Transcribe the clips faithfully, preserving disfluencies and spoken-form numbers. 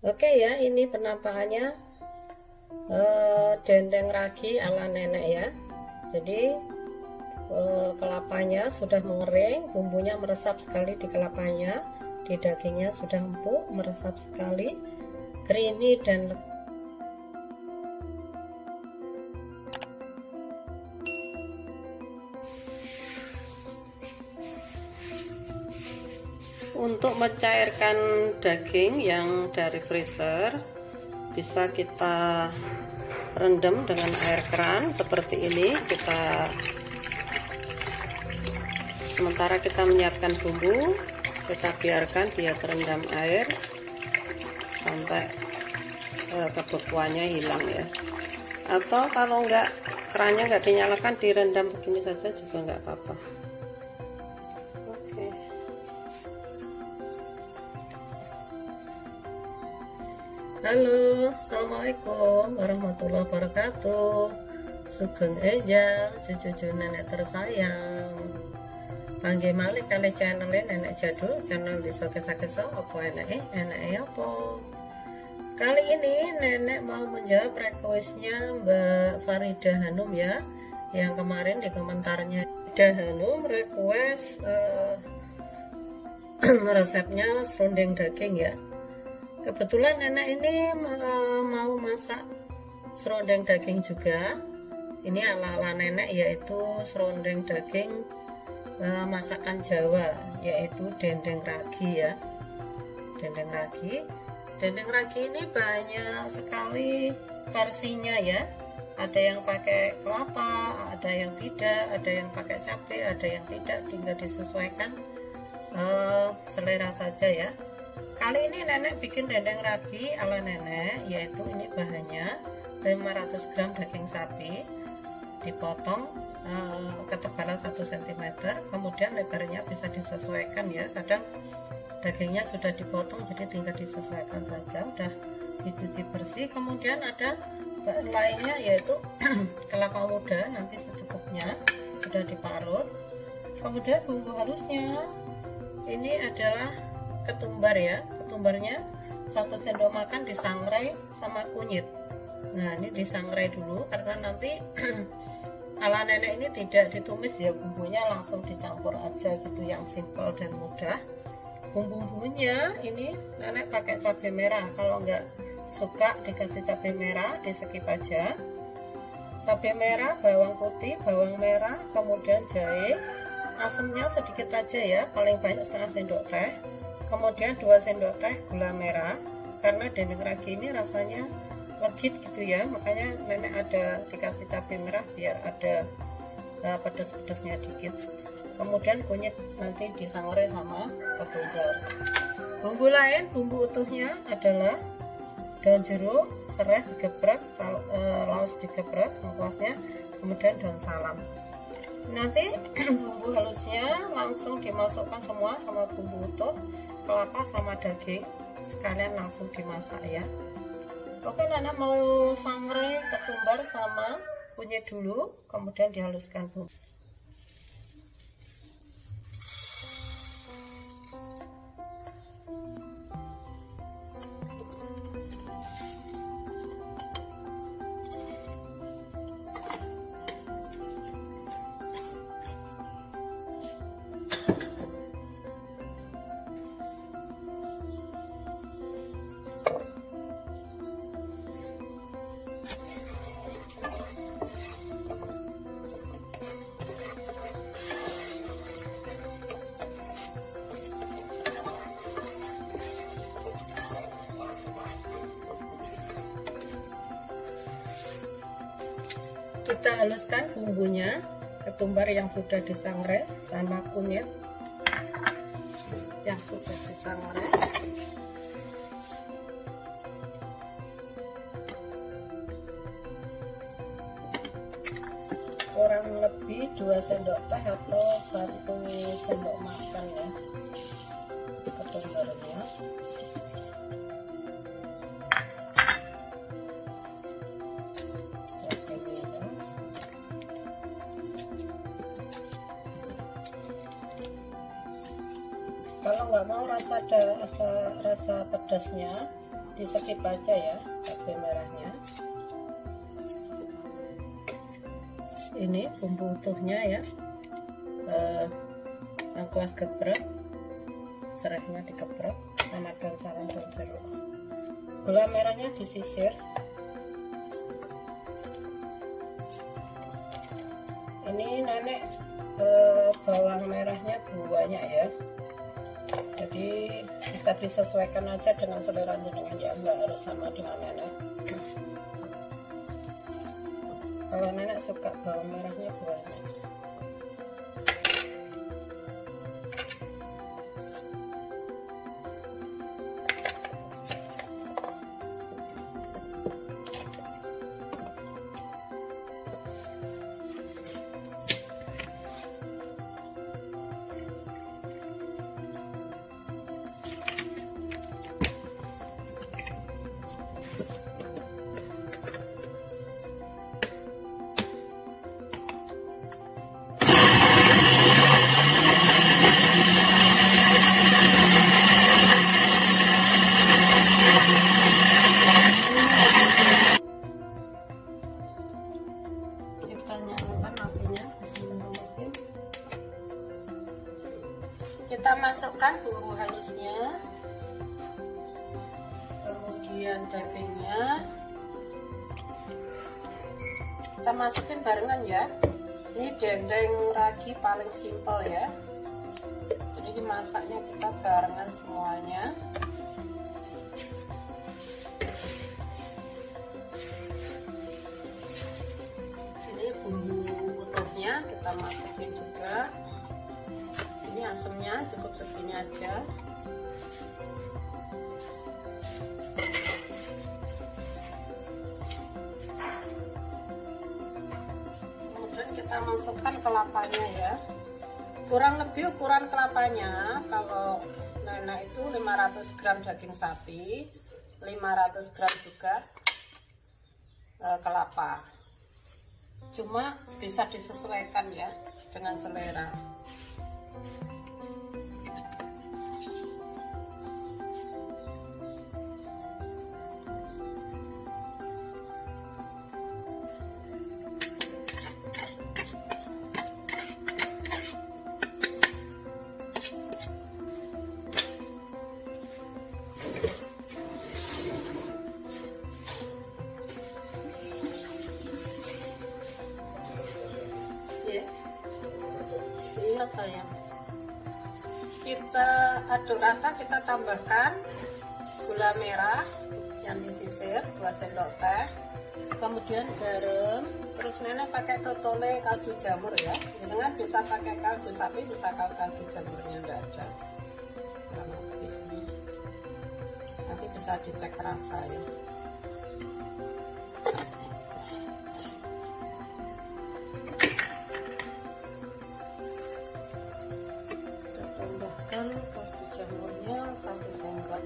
Oke ya, ini penampakannya e, dendeng ragi ala nenek ya. Jadi e, kelapanya sudah mengering, bumbunya meresap sekali di kelapanya, di dagingnya sudah empuk, meresap sekali, creamy dan lembut. Untuk mencairkan daging yang dari freezer, bisa kita rendam dengan air keran seperti ini. Kita sementara kita menyiapkan bumbu, kita biarkan dia terendam air sampai eh, kebekuannya hilang ya. Atau kalau enggak, kerannya enggak dinyalakan, direndam begini saja juga enggak apa-apa. Halo, assalamualaikum warahmatullahi wabarakatuh. Sugeng Eja, cucu-cucu nenek tersayang. Panggil malih kali channel Nenek Jadoel, channel desa kisah-kisah apa enake, enake apa. Kali ini nenek mau menjawab requestnya Mbak Farida Hanum ya, yang kemarin di komentarnya Farida Hanum request uh, resepnya serundeng daging ya. Kebetulan nenek ini mau masak serundeng daging juga. Ini ala-ala nenek, yaitu serundeng daging masakan Jawa, yaitu dendeng ragi ya. Dendeng ragi. Dendeng ragi ini banyak sekali versinya ya. Ada yang pakai kelapa, ada yang tidak, ada yang pakai cabai, ada yang tidak. Tinggal disesuaikan uh, selera saja ya. Kali ini nenek bikin dendeng ragi ala nenek, yaitu ini bahannya lima ratus gram daging sapi, dipotong e, ketebalan satu sentimeter, kemudian lebarnya bisa disesuaikan ya. Kadang dagingnya sudah dipotong, jadi tinggal disesuaikan saja. Udah dicuci bersih, kemudian ada bahan lainnya yaitu kelapa muda, nanti secukupnya sudah diparut. Kemudian bumbu halusnya ini adalah ketumbar ya, ketumbarnya satu sendok makan disangrai sama kunyit. Nah, ini disangrai dulu karena nanti ala nenek ini tidak ditumis ya, bumbunya langsung dicampur aja gitu, yang simpel dan mudah. Bumbu-bumbunya ini nenek pakai cabai merah, kalau nggak suka dikasih cabai merah di skip aja. Cabai merah, bawang putih, bawang merah, kemudian jahe. Asamnya sedikit aja ya, paling banyak setengah sendok teh. Kemudian dua sendok teh gula merah, karena dendeng ragi ini rasanya legit gitu ya, makanya nenek ada dikasih cabai merah biar ada uh, pedes-pedesnya dikit. Kemudian kunyit nanti disangrai sama ketumbar. Bumbu lain, bumbu utuhnya adalah daun jeruk, serai digeprek, sal, uh, laos digeprek lengkuasnya, kemudian daun salam. Nanti bumbu halusnya langsung dimasukkan semua sama bumbu utuh, kelapa sama daging, sekalian langsung dimasak ya. Oke, Nana mau sangrai ketumbar sama kunyit dulu, kemudian dihaluskan bumbu. Kita haluskan bumbunya, ketumbar yang sudah disangrai sama kunyit yang sudah disangrai. Kurang lebih dua sendok teh atau satu sendok makan ya ketumbarnya. Kalau nggak mau rasa ada rasa rasa pedasnya, disekip aja ya cabai merahnya. Ini bumbu utuhnya ya, eh, lengkuas geprek, serainya dikeprek, sama daun salam daun jeruk. Gula merahnya disisir. Ini nenek eh, bawang merahnya banyak ya, jadi bisa disesuaikan aja dengan selera jenengan ya, nggak harus sama dengan nenek. Kalau nenek suka bawang merahnya banyak. Kita masukkan bumbu halusnya, kemudian dagingnya kita masukin barengan ya. Ini dendeng ragi paling simpel ya, jadi dimasaknya kita barengan semuanya. Ini bumbu utuhnya kita masukin juga. Ini asamnya cukup segini aja. Kemudian kita masukkan kelapanya ya. Kurang lebih ukuran kelapanya, kalau nenek itu lima ratus gram daging sapi, lima ratus gram juga e, kelapa. Cuma bisa disesuaikan ya dengan selera. Sayang, kita aduk rata. Kita tambahkan gula merah yang disisir dua sendok teh, kemudian garam, terus nenek pakai totole kaldu jamur ya. Dengan bisa pakai kaldu sapi, bisa kaldu jamurnya enggak ada, nanti bisa dicek rasa ya. Kaldu jamurnya satu sendok.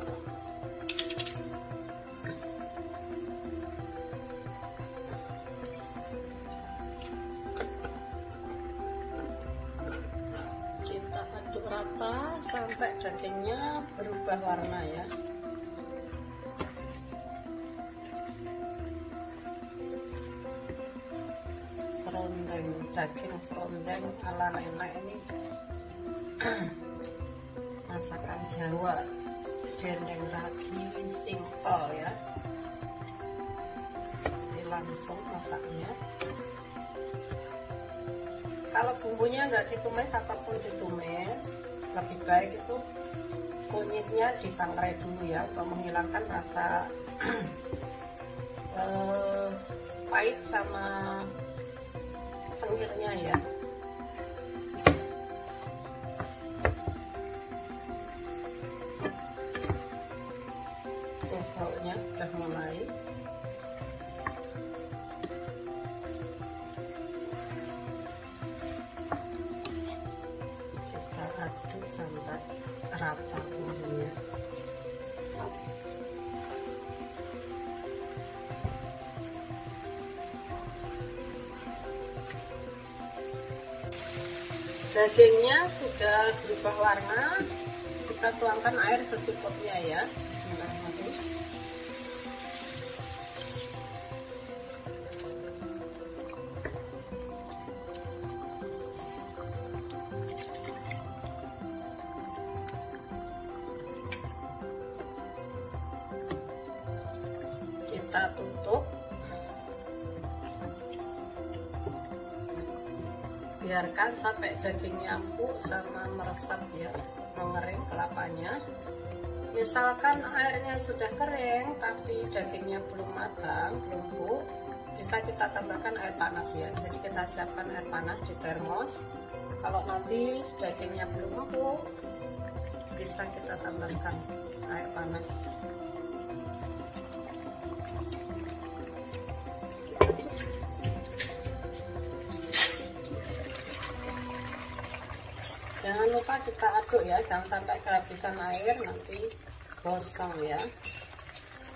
Kita aduk rata sampai dagingnya berubah warna ya. Serundeng, daging serundeng ala nenek ini. Masakan Jawa, dendeng ragi simple ya. Jadi langsung masaknya. Kalau bumbunya nggak ditumis ataupun ditumis, lebih baik itu kunyitnya disangrai dulu ya, untuk menghilangkan rasa eh, pahit sama sengirnya ya. Baunya udah mulai. Kita aduk sampai rata bumbunya. Dagingnya sudah berubah warna. Kita tuangkan air secukupnya ya. Sebentar lagi. kita tutup biarkan sampai dagingnya empuk sama meresap ya, mengering kelapanya. Misalkan airnya sudah kering tapi dagingnya belum matang, belum empuk, bisa kita tambahkan air panas ya. Jadi kita siapkan air panas di termos. Kalau nanti dagingnya belum empuk, bisa kita tambahkan air panas. Jangan lupa kita aduk ya, jangan sampai kehabisan air, nanti gosong ya.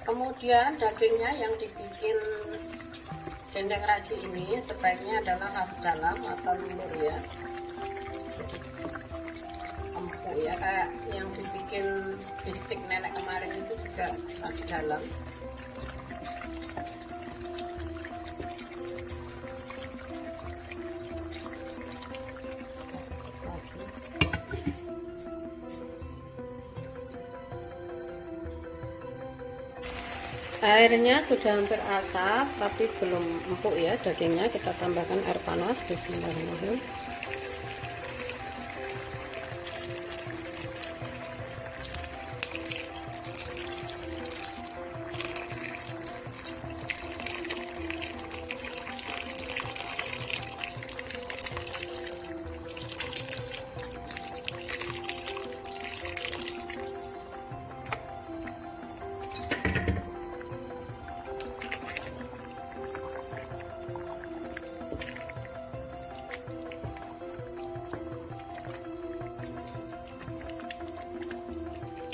Kemudian dagingnya yang dibikin dendeng ragi ini sebaiknya adalah khas dalam atau lulur ya, empuk ya, kayak yang dibikin bistik nenek kemarin itu juga khas dalam. Airnya sudah hampir asap tapi belum empuk ya dagingnya, kita tambahkan air panas. Bismillahirrahmanirrahim.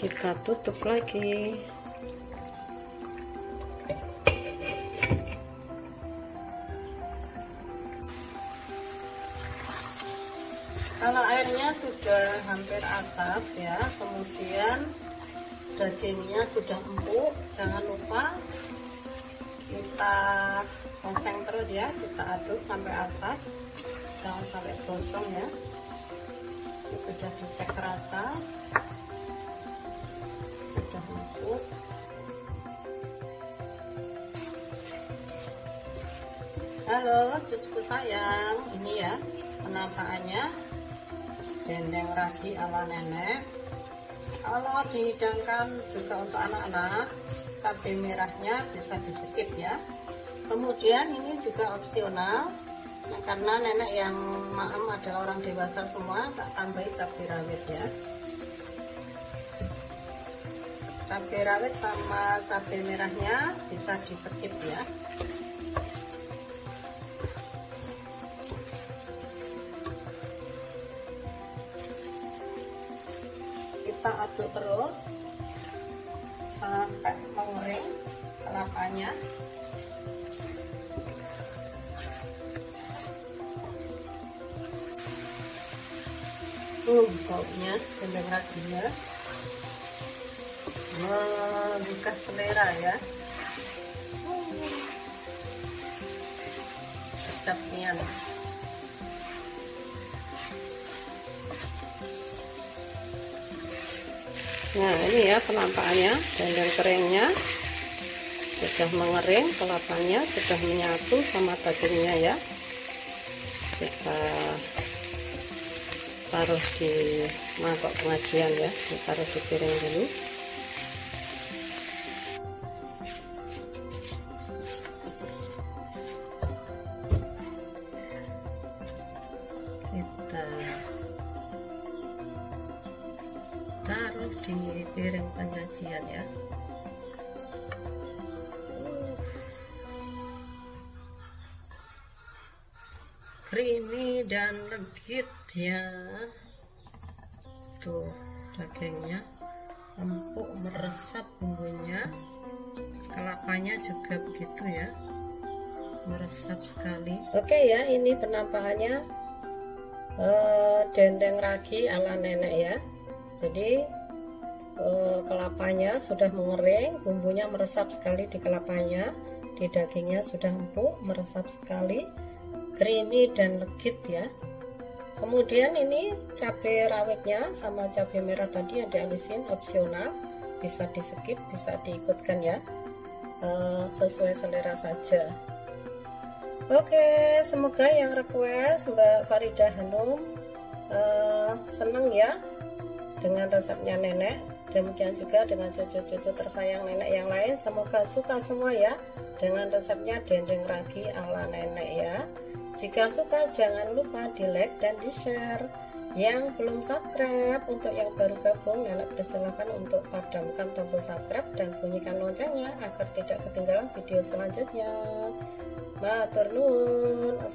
Kita tutup lagi. Kalau airnya sudah hampir asap ya, kemudian dagingnya sudah empuk, jangan lupa kita oseng terus ya, kita aduk sampai asap, jangan sampai gosong ya. Sudah dicek rasa. Halo cucuku sayang, ini ya penampakannya dendeng ragi ala nenek. Kalau dihidangkan juga untuk anak-anak, cabai merahnya bisa di skip ya. Kemudian ini juga opsional, nah, karena nenek yang maem adalah orang dewasa semua, tak tambahi cabai rawit ya. Cabai rawit sama cabai merahnya bisa di skip ya. Kita aduk terus sampai mengering kelapanya. Uh, baunya dendeng raginya membuka selera ya, sedapnya. Nah ini ya penampakannya dendeng keringnya sudah mengering, kelapanya sudah menyatu sama dagingnya ya. Kita taruh di mangkok pengajian ya, kita taruh di piring dulu. Taruh di piring penyajian ya. Creamy dan legit ya. Tuh dagingnya empuk meresap bumbunya. Kelapanya juga begitu ya, meresap sekali. Oke ya, ini penampakannya uh, dendeng ragi ala nenek ya. Jadi eh, kelapanya sudah mengering, bumbunya meresap sekali di kelapanya, di dagingnya sudah empuk, meresap sekali, creamy dan legit ya. Kemudian ini cabai rawitnya sama cabai merah tadi yang dihalusin opsional, bisa di skip, bisa diikutkan ya. uh, sesuai selera saja. Oke, semoga yang request Mbak Farida Hanum uh, seneng ya dengan resepnya nenek. Demikian juga dengan cucu-cucu tersayang nenek yang lain, semoga suka semua ya dengan resepnya dendeng ragi ala nenek ya. Jika suka jangan lupa di like dan di share. Yang belum subscribe, untuk yang baru gabung, nenek persilahkan untuk padamkan tombol subscribe dan bunyikan loncengnya agar tidak ketinggalan video selanjutnya. Matur nuwun.